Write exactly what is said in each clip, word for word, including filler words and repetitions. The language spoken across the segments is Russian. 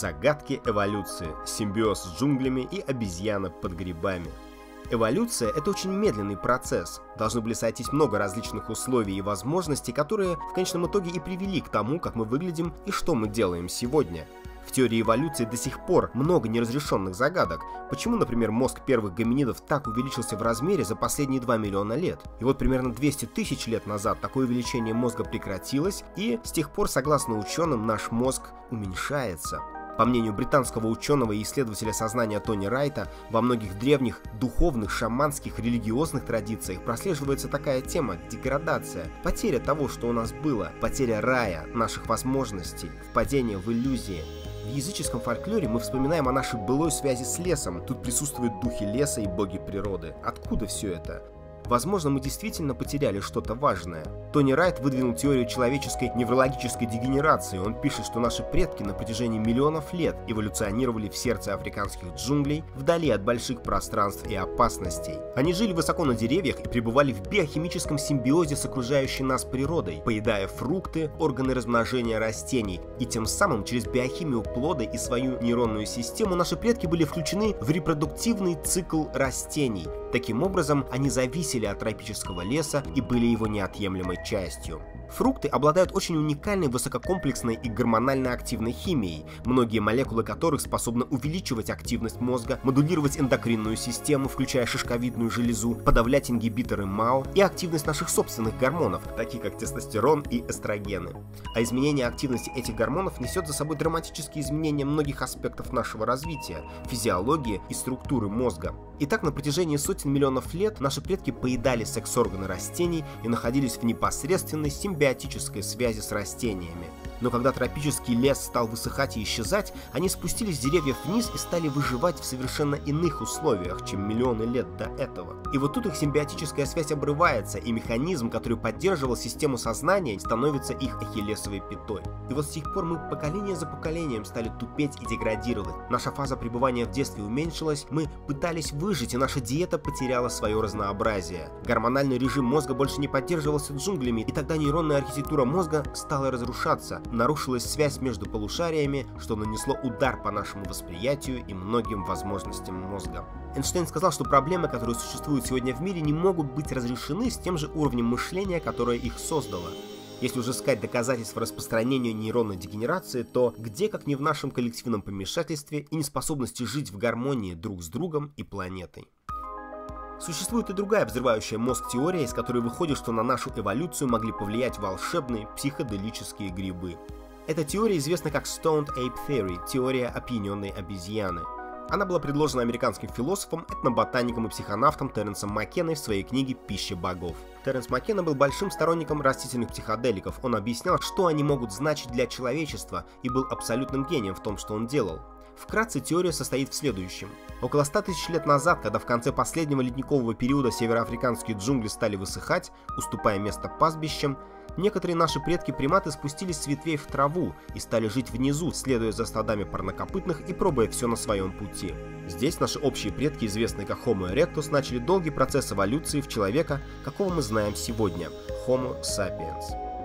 Загадки эволюции, симбиоз с джунглями и обезьяна под грибами. Эволюция — это очень медленный процесс. Должны были сойтись много различных условий и возможностей, которые в конечном итоге и привели к тому, как мы выглядим и что мы делаем сегодня. В теории эволюции до сих пор много неразрешенных загадок. Почему, например, мозг первых гоминидов так увеличился в размере за последние два миллиона лет? И вот примерно двести тысяч лет назад такое увеличение мозга прекратилось, и с тех пор, согласно ученым, наш мозг уменьшается. По мнению британского ученого и исследователя сознания Тони Райта, во многих древних духовных, шаманских, религиозных традициях прослеживается такая тема – деградация, потеря того, что у нас было, потеря рая, наших возможностей, впадение в иллюзии. В языческом фольклоре мы вспоминаем о нашей былой связи с лесом, тут присутствуют духи леса и боги природы. Откуда все это? Возможно, мы действительно потеряли что-то важное. Тони Райт выдвинул теорию человеческой неврологической дегенерации. Он пишет, что наши предки на протяжении миллионов лет эволюционировали в сердце африканских джунглей, вдали от больших пространств и опасностей. Они жили высоко на деревьях и пребывали в биохимическом симбиозе с окружающей нас природой, поедая фрукты, органы размножения растений. И тем самым через биохимию плода и свою нейронную систему наши предки были включены в репродуктивный цикл растений. Таким образом, они зависели от тропического леса и были его неотъемлемой частью. Фрукты обладают очень уникальной высококомплексной и гормонально активной химией, многие молекулы которых способны увеличивать активность мозга, модулировать эндокринную систему, включая шишковидную железу, подавлять ингибиторы МАО и активность наших собственных гормонов, такие как тестостерон и эстрогены. А изменение активности этих гормонов несет за собой драматические изменения многих аспектов нашего развития, физиологии и структуры мозга. Итак, на протяжении сотен миллионов лет наши предки поедали секс-органы растений и находились в непосредственной симбиотической связи с растениями. Но когда тропический лес стал высыхать и исчезать, они спустились с деревьев вниз и стали выживать в совершенно иных условиях, чем миллионы лет до этого. И вот тут их симбиотическая связь обрывается, и механизм, который поддерживал систему сознания, становится их ахиллесовой пятой. И вот с тех пор мы поколение за поколением стали тупеть и деградировать. Наша фаза пребывания в детстве уменьшилась, мы пытались выжить, и наша диета потеряла свое разнообразие. Гормональный режим мозга больше не поддерживался джунглями, и тогда нейронная архитектура мозга стала разрушаться. Нарушилась связь между полушариями, что нанесло удар по нашему восприятию и многим возможностям мозга. Эйнштейн сказал, что проблемы, которые существуют сегодня в мире, не могут быть разрешены с тем же уровнем мышления, которое их создало. Если уже искать доказательства распространению нейронной дегенерации, то где, как не в нашем коллективном помешательстве и неспособности жить в гармонии друг с другом и планетой. Существует и другая взрывающая мозг теория, из которой выходит, что на нашу эволюцию могли повлиять волшебные психоделические грибы. Эта теория известна как Stoned Ape Theory, теория опьяненной обезьяны. Она была предложена американским философом, этноботаником и психонавтом Теренсом Маккенной в своей книге «Пища богов». Теренс Маккенна был большим сторонником растительных психоделиков. Он объяснял, что они могут значить для человечества, и был абсолютным гением в том, что он делал. Вкратце теория состоит в следующем. Около ста тысяч лет назад, когда в конце последнего ледникового периода североафриканские джунгли стали высыхать, уступая место пастбищам, некоторые наши предки-приматы спустились с ветвей в траву и стали жить внизу, следуя за стадами парнокопытных и пробуя все на своем пути. Здесь наши общие предки, известные как Homo erectus, начали долгий процесс эволюции в человека, какого мы знаем сегодня – Homo sapiens.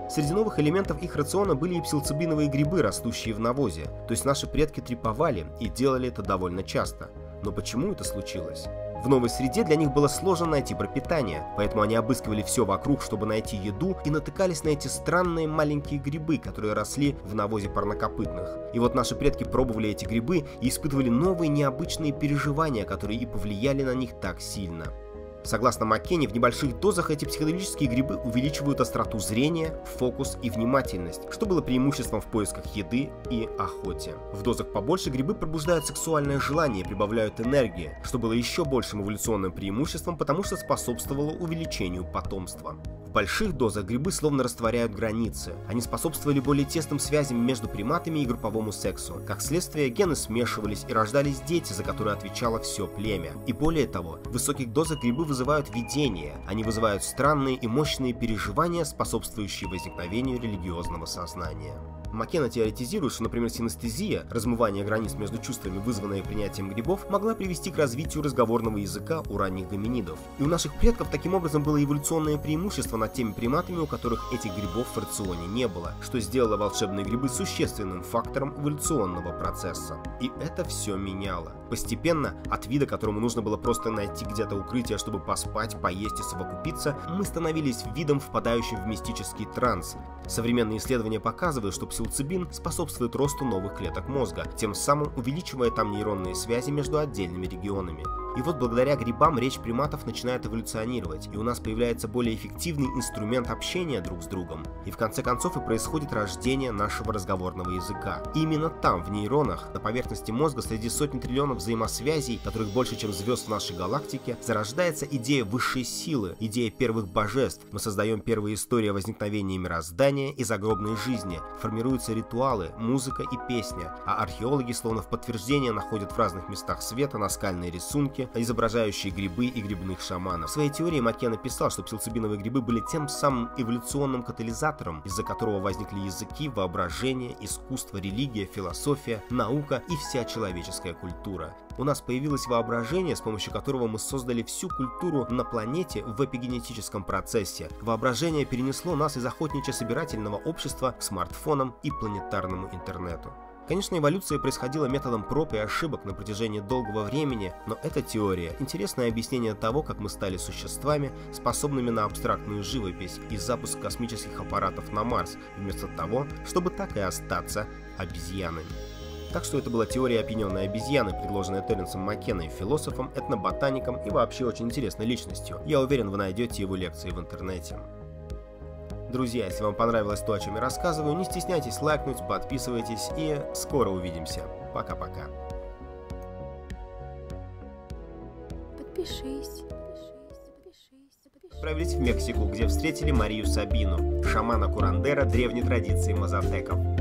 Среди новых элементов их рациона были и псилоцибиновые грибы, растущие в навозе, то есть наши предки треповали и делали это довольно часто. Но почему это случилось? В новой среде для них было сложно найти пропитание, поэтому они обыскивали все вокруг, чтобы найти еду, и натыкались на эти странные маленькие грибы, которые росли в навозе парнокопытных. И вот наши предки пробовали эти грибы и испытывали новые необычные переживания, которые и повлияли на них так сильно. Согласно Маккенне, в небольших дозах эти психоделические грибы увеличивают остроту зрения, фокус и внимательность, что было преимуществом в поисках еды и охоте. В дозах побольше грибы пробуждают сексуальное желание и прибавляют энергии, что было еще большим эволюционным преимуществом, потому что способствовало увеличению потомства. В больших дозах грибы словно растворяют границы. Они способствовали более тесным связям между приматами и групповому сексу. Как следствие, гены смешивались и рождались дети, за которые отвечало все племя. И более того, в высоких дозах грибы вызывают видения. Они вызывают странные и мощные переживания, способствующие возникновению религиозного сознания. Маккенна теоретизирует, что, например, синестезия, размывание границ между чувствами, вызванное принятием грибов, могла привести к развитию разговорного языка у ранних гоминидов. И у наших предков таким образом было эволюционное преимущество над теми приматами, у которых этих грибов в рационе не было, что сделало волшебные грибы существенным фактором эволюционного процесса. И это все меняло. Постепенно, от вида, которому нужно было просто найти где-то укрытие, чтобы поспать, поесть и совокупиться, мы становились видом, впадающим в мистический транс. Современные исследования показывают, что псилоцибин способствует росту новых клеток мозга, тем самым увеличивая там нейронные связи между отдельными регионами. И вот благодаря грибам речь приматов начинает эволюционировать, и у нас появляется более эффективный инструмент общения друг с другом. И в конце концов и происходит рождение нашего разговорного языка. И именно там, в нейронах, на поверхности мозга, среди сотни триллионов взаимосвязей, которых больше, чем звезд в нашей галактике, зарождается идея высшей силы, идея первых божеств. Мы создаем первые истории о возникновении мироздания и загробной жизни. Формируются ритуалы, музыка и песня. А археологи, словно в подтверждение, находят в разных местах света наскальные рисунки, изображающие грибы и грибных шаманов. В своей теории Маккенна писал, что псилоцибиновые грибы были тем самым эволюционным катализатором, из-за которого возникли языки, воображение, искусство, религия, философия, наука и вся человеческая культура. У нас появилось воображение, с помощью которого мы создали всю культуру на планете в эпигенетическом процессе. Воображение перенесло нас из охотничье-собирательного общества к смартфонам и планетарному интернету. Конечно, эволюция происходила методом проб и ошибок на протяжении долгого времени, но эта теория – интересное объяснение того, как мы стали существами, способными на абстрактную живопись и запуск космических аппаратов на Марс, вместо того, чтобы так и остаться обезьянами. Так что это была теория опьяненной обезьяны, предложенная Теренсом Маккенной, философом, этноботаником и вообще очень интересной личностью. Я уверен, вы найдете его лекции в интернете. Друзья, если вам понравилось то, о чем я рассказываю, не стесняйтесь лайкнуть, подписывайтесь и скоро увидимся. Пока-пока. Подпишись. Отправились в Мексику, где встретили Марию Сабину, шамана-курандера древней традиции мазатеков.